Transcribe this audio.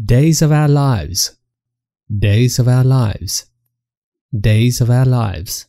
Days of Our Lives. Days of Our Lives. Days of Our Lives.